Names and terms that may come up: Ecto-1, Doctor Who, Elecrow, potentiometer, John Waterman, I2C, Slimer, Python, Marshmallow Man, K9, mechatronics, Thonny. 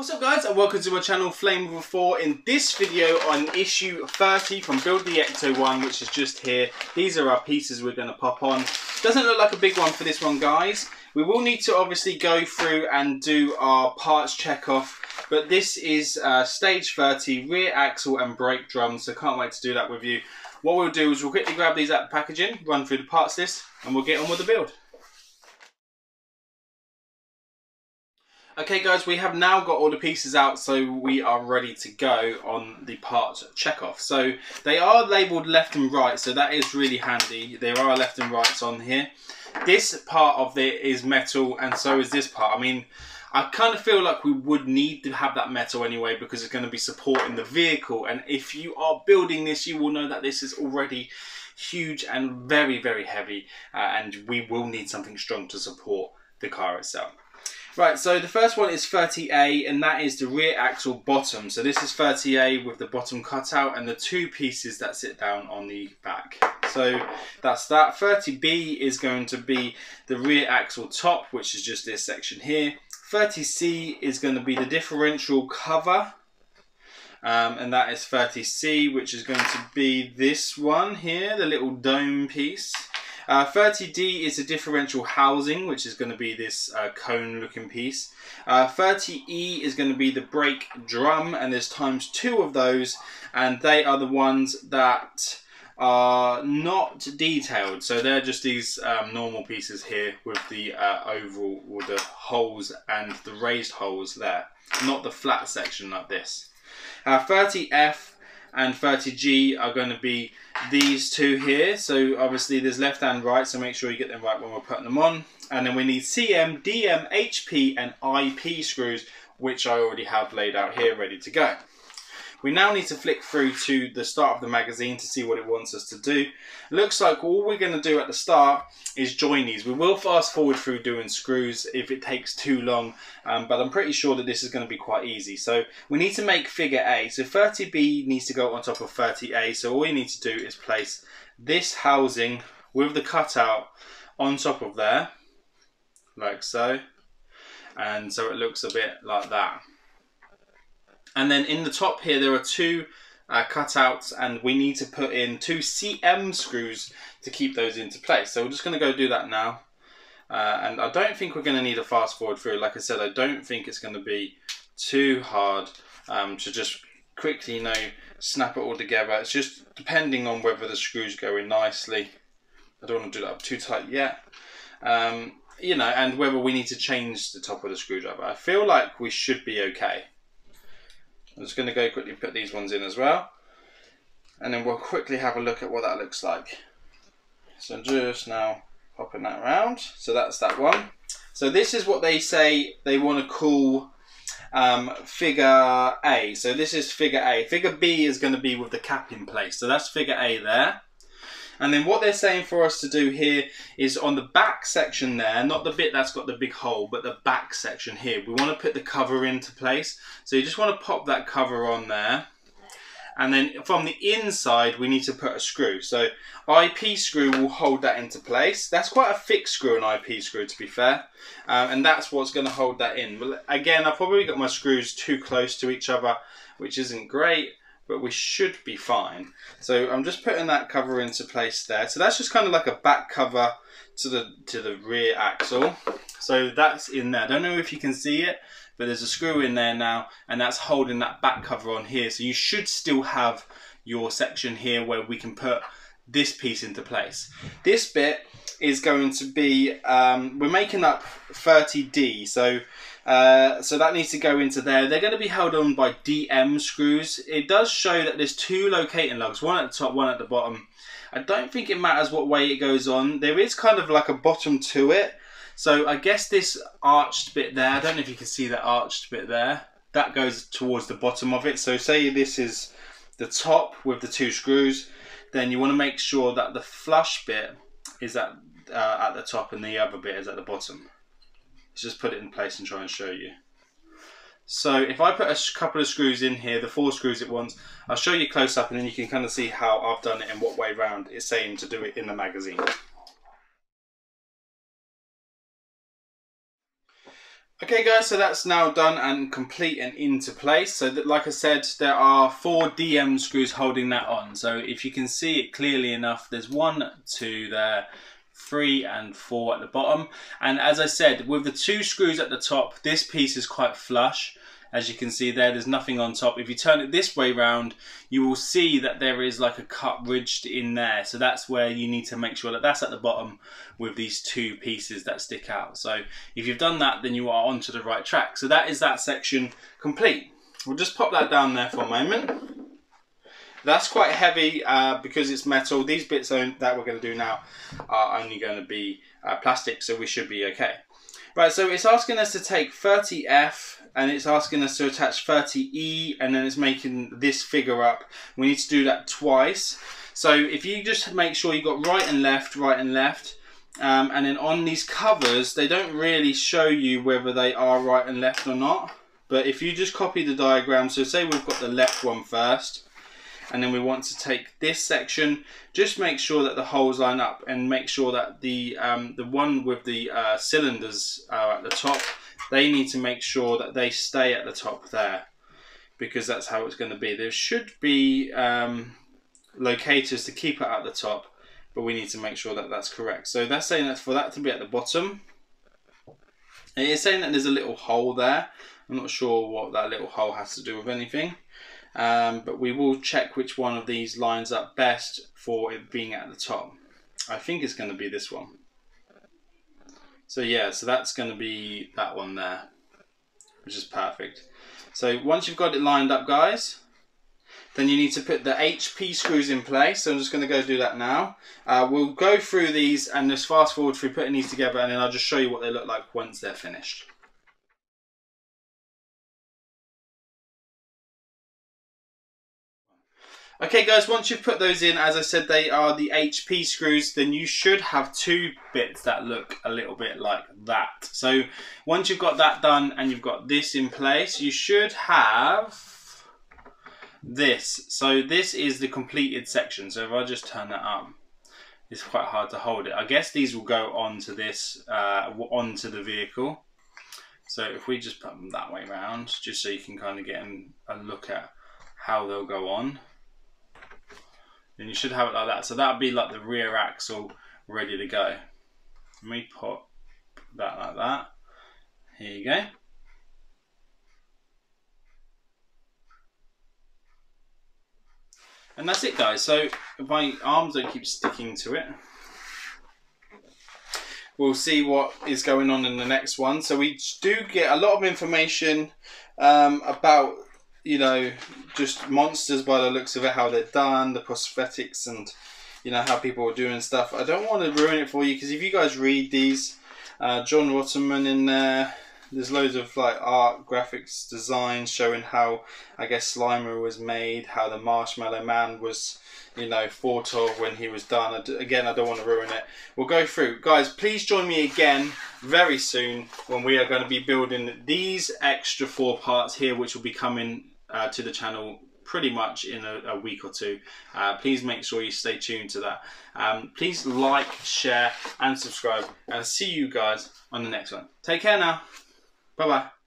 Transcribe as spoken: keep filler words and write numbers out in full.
What's up guys and welcome to my channel Flame four. In this video on issue thirty from Build the Ecto one, which is just here. These are our pieces we're going to pop on. Doesn't look like a big one for this one guys. We will need to obviously go through and do our parts check off, but this is uh, stage thirty, rear axle and brake drum, so can't wait to do that with you. What we'll do is we'll quickly grab these out of the packaging, run through the parts list and we'll get on with the build. Okay guys, we have now got all the pieces out, so we are ready to go on the part checkoff. So they are labelled left and right, so that is really handy. There are left and rights on here. This part of it is metal and so is this part. I mean, I kind of feel like we would need to have that metal anyway because it's going to be supporting the vehicle, and if you are building this you will know that this is already huge and very very heavy uh, and we will need something strong to support the car itself. Right, so the first one is thirty A and that is the rear axle bottom. So this is thirty A with the bottom cut out and the two pieces that sit down on the back. So that's that. thirty B is going to be the rear axle top, which is just this section here. thirty C is going to be the differential cover. Um, and that is thirty C, which is going to be this one here, the little dome piece. Uh, thirty D is the differential housing, which is going to be this uh, cone looking piece. Uh, thirty E is going to be the brake drum, and there's times two of those, and they are the ones that are not detailed, so they're just these um, normal pieces here with the uh, oval or the holes and the raised holes there, not the flat section like this. Uh, thirty F and thirty G are going to be these two here, so obviously there's left and right, so make sure you get them right when we're putting them on. And then we need C M, D M, H P and I P screws, which I already have laid out here ready to go. We now need to flick through to the start of the magazine to see what it wants us to do. Looks like all we're going to do at the start is join these. We will fast forward through doing screws if it takes too long, um, but I'm pretty sure that this is going to be quite easy. So we need to make figure A. So thirty B needs to go on top of thirty A. So all you need to do is place this housing with the cutout on top of there, like so. And so it looks a bit like that. And then in the top here, there are two uh, cutouts, and we need to put in two C M screws to keep those into place. So we're just going to go do that now. Uh, and I don't think we're going to need a fast forward through. Like I said, I don't think it's going to be too hard um, to just quickly, you know, snap it all together. It's just depending on whether the screws go in nicely. I don't want to do that up too tight yet. Um, you know, and whether we need to change the top of the screwdriver. I feel like we should be okay. I'm just going to go quickly put these ones in as well, and then we'll quickly have a look at what that looks like. So I'm just now popping that around. So that's that one. So this is what they say they want to call um, figure A. So this is figure A. Figure B is going to be with the cap in place. So that's figure A there. And then what they're saying for us to do here is on the back section there, not the bit that's got the big hole, but the back section here. We want to put the cover into place. So you just want to pop that cover on there. And then from the inside, we need to put a screw. So I P screw will hold that into place. That's quite a thick screw, an I P screw, to be fair. Um, and that's what's going to hold that in. Well, again, I've probably got my screws too close to each other, which isn't great. But we should be fine. So I'm just putting that cover into place there. So that's just kind of like a back cover to the to the rear axle. So that's in there. I don't know if you can see it, but there's a screw in there now, and that's holding that back cover on here. So you should still have your section here where we can put this piece into place. This bit is going to be, um, we're making up thirty D. So Uh, so that needs to go into there. They're going to be held on by D M screws. It does show that there's two locating lugs, one at the top, one at the bottom. I don't think it matters what way it goes on. There is kind of like a bottom to it. So I guess this arched bit there, I don't know if you can see that arched bit there, that goes towards the bottom of it. So say this is the top with the two screws, then you want to make sure that the flush bit is at, uh, at the top and the other bit is at the bottom. Just put it in place and try and show you. So if I put a couple of screws in here, the four screws it wants, I'll show you close up and then you can kind of see how I've done it and what way round it's saying to do it in the magazine. Okay guys, so that's now done and complete and into place. So that, like I said, there are four D M screws holding that on. So if you can see it clearly enough, there's one, two there, three and four at the bottom. And as I said, with the two screws at the top, this piece is quite flush. As you can see there, there's nothing on top. If you turn it this way round, you will see that there is like a cut ridged in there. So that's where you need to make sure that that's at the bottom with these two pieces that stick out. So if you've done that, then you are onto the right track. So that is that section complete. We'll just pop that down there for a moment. That's quite heavy uh, because it's metal. These bits that we're going to do now are only going to be uh, plastic, so we should be okay. Right, so it's asking us to take thirty F and it's asking us to attach thirty E and then it's making this figure up. We need to do that twice. So if you just make sure you've got right and left, right and left, um, and then on these covers, they don't really show you whether they are right and left or not. But if you just copy the diagram, so say we've got the left one first, and then we want to take this section, just make sure that the holes line up and make sure that the um, the one with the uh, cylinders are at the top. They need to make sure that they stay at the top there, because that's how it's going to be. There should be um, locators to keep it at the top, but we need to make sure that that's correct. So that's saying that for that to be at the bottom. And it's saying that there's a little hole there. I'm not sure what that little hole has to do with anything. Um, but we will check which one of these lines up best for it being at the top. I think it's going to be this one. So yeah, so that's going to be that one there, which is perfect. So once you've got it lined up, guys, then you need to put the H P screws in place. So I'm just going to go do that now. Uh, we'll go through these and just fast forward through putting these together, and then I'll just show you what they look like once they're finished. Okay guys, once you've put those in, as I said, they are the H P screws, then you should have two bits that look a little bit like that. So once you've got that done and you've got this in place, you should have this. So this is the completed section. So if I just turn that up, it's quite hard to hold it. I guess these will go onto this, uh, onto the vehicle. So if we just put them that way around, just so you can kind of get a look at how they'll go on. And you should have it like that. So that'd be like the rear axle ready to go. Let me put that like that. Here you go. And that's it, guys. So my arms don't keep sticking to it. We'll see what is going on in the next one. So we do get a lot of information um, about, you know, just monsters by the looks of it, how they're done, the prosthetics, and you know how people are doing stuff. I don't want to ruin it for you, because if you guys read these, uh, John Waterman in there, there's loads of like art, graphics, design showing how I guess Slimer was made, how the Marshmallow Man was, you know, thought of when he was done. Again, I don't want to ruin it. We'll go through, guys. Please join me again very soon when we are going to be building these extra four parts here, which will be coming Uh, to the channel pretty much in a, a week or two. Uh, please make sure you stay tuned to that. Um, please like, share and subscribe, and see you guys on the next one. Take care now. Bye bye.